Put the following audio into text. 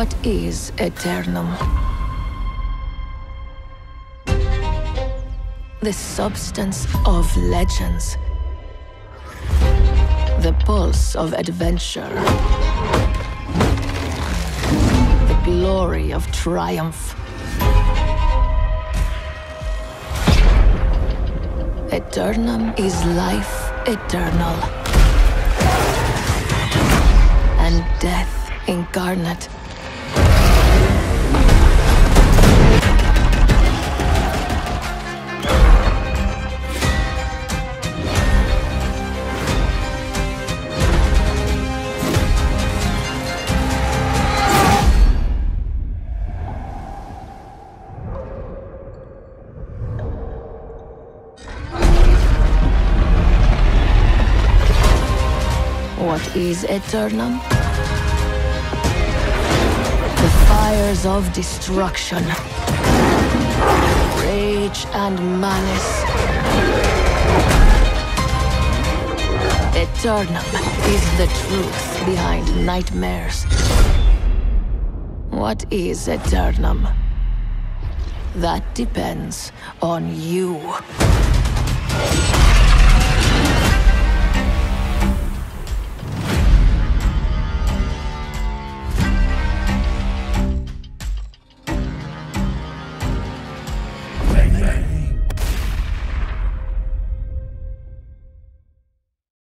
What is Aeternum? The substance of legends. The pulse of adventure. The glory of triumph. Aeternum is life eternal. And death incarnate. What is Aeternum? The fires of destruction, rage and malice. Aeternum is the truth behind nightmares. What is Aeternum? That depends on you.